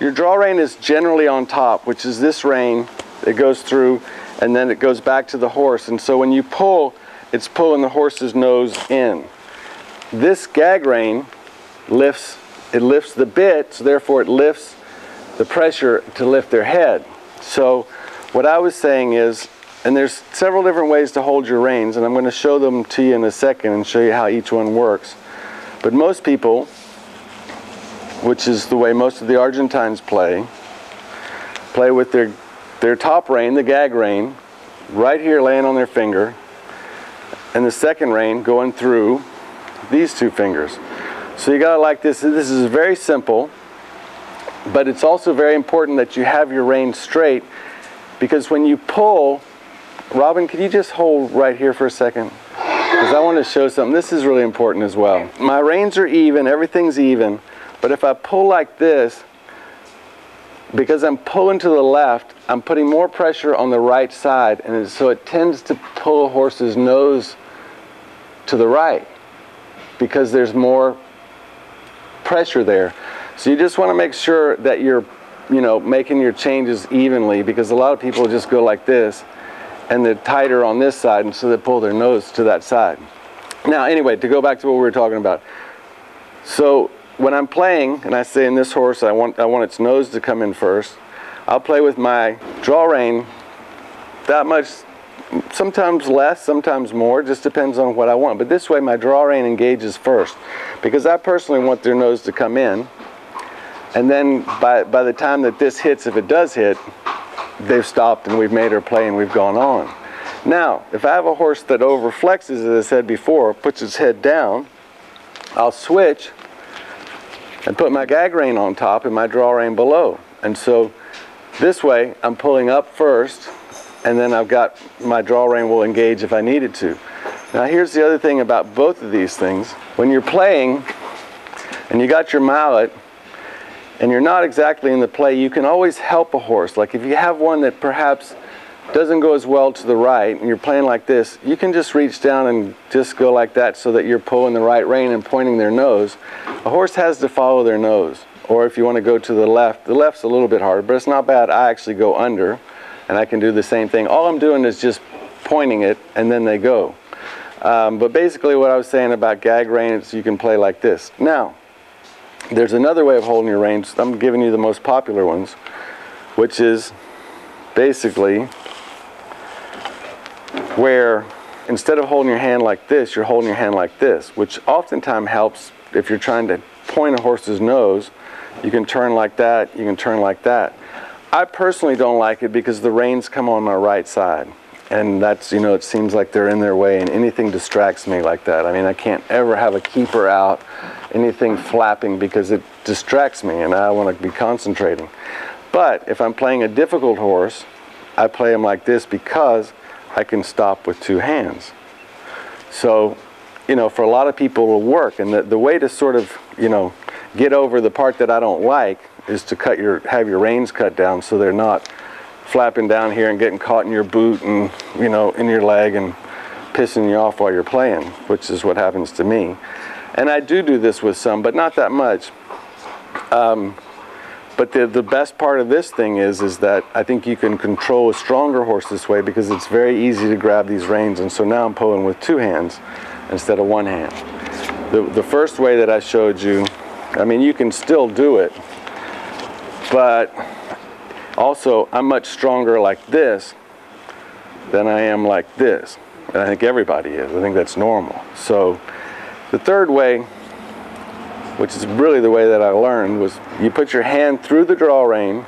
Your draw rein is generally on top, which is this rein. It goes through and then it goes back to the horse. And so when you pull, it's pulling the horse's nose in. This gag rein lifts, it lifts the bit, so therefore it lifts the pressure to lift their head. So what I was saying is, and there's several different ways to hold your reins, and I'm going to show them to you in a second and show you how each one works. But most people, which is the way most of the Argentines play with their top rein, the gag rein, right here laying on their finger, and the second rein going through these two fingers. So you got to like this. This is very simple, but it's also very important that you have your rein straight, because when you pull, Robin, can you just hold right here for a second? Because I want to show something. This is really important as well. My reins are even, everything's even, but if I pull like this, because I'm pulling to the left, I'm putting more pressure on the right side, and so it tends to pull a horse's nose to the right because there's more pressure there. So you just want to make sure that you're, you know, making your changes evenly, because a lot of people just go like this and they're tighter on this side, and so they pull their nose to that side. Now anyway, to go back to what we were talking about. So when I'm playing and I say in this horse I want its nose to come in first, I'll play with my draw rein that much, sometimes less, sometimes more, just depends on what I want. But this way my draw rein engages first, because I personally want their nose to come in, and then by the time that this hits, if it does hit, they've stopped and we've made her play and we've gone on. Now if I have a horse that overflexes, as I said before, puts its head down, I'll switch and put my gag rein on top and my draw rein below, and so this way I'm pulling up first, and then I've got my draw rein will engage if I needed to. Now here's the other thing about both of these things. When you're playing and you got your mallet and you're not exactly in the play, you can always help a horse. Like if you have one that perhaps doesn't go as well to the right and you're playing like this, you can just reach down and just go like that so that you're pulling the right rein and pointing their nose. A horse has to follow their nose. Or if you want to go to the left, the left's a little bit harder, but it's not bad. I actually go under and I can do the same thing. All I'm doing is just pointing it and then they go. But basically what I was saying about gag rein is you can play like this. Now, there's another way of holding your reins. I'm giving you the most popular ones, which is basically where instead of holding your hand like this, you're holding your hand like this, which oftentimes helps if you're trying to point a horse's nose. You can turn like that, you can turn like that. I personally don't like it because the reins come on my right side, and that's, you know, it seems like they're in their way, and anything distracts me like that. I mean, I can't ever have a keeper out, anything flapping, because it distracts me and I want to be concentrating. But if I'm playing a difficult horse, I play him like this because I can stop with two hands. So, you know, for a lot of people it'll work, and the way to sort of, you know, get over the part that I don't like is to have your reins cut down so they're not flapping down here and getting caught in your boot and, you know, in your leg and pissing you off while you're playing, which is what happens to me. And I do this with some, but not that much. But the best part of this thing is that I think you can control a stronger horse this way, because it's very easy to grab these reins, and so now I'm pulling with two hands instead of one hand. The first way that I showed you, I mean, you can still do it, but also I'm much stronger like this than I am like this. And I think everybody is. I think that's normal. So the third way, which is really the way that I learned, was you put your hand through the draw rein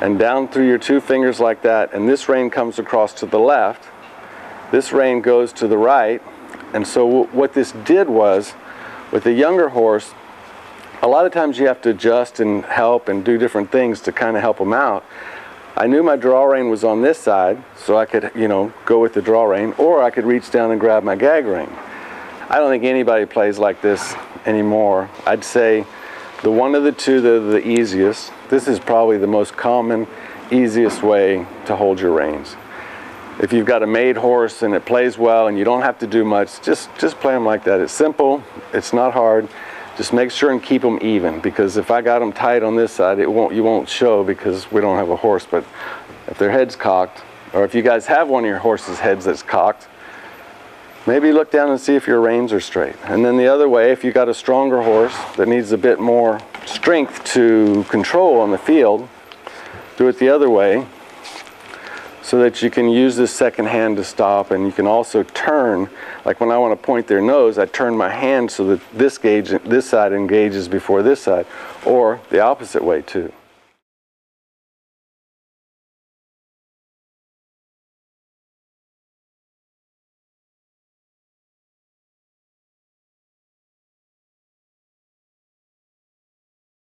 and down through your two fingers like that, and this rein comes across to the left, this rein goes to the right. And so what this did was, with a younger horse, a lot of times you have to adjust and help and do different things to kind of help them out. I knew my draw rein was on this side, so I could, you know, go with the draw rein, or I could reach down and grab my gag rein. I don't think anybody plays like this anymore. I'd say the one of the two that are the easiest. This is probably the most common, easiest way to hold your reins. If you've got a made horse and it plays well and you don't have to do much, just play them like that. It's simple, it's not hard, Just make sure and keep them even, because if I got them tight on this side, you won't show because we don't have a horse. But if their head's cocked, or if you guys have one of your horse's heads that's cocked, maybe look down and see if your reins are straight. And then the other way, if you got a stronger horse that needs a bit more strength to control on the field, do it the other way so that you can use this second hand to stop, and you can also turn. Like when I want to point their nose, I turn my hand so that this side engages before this side, or the opposite way too.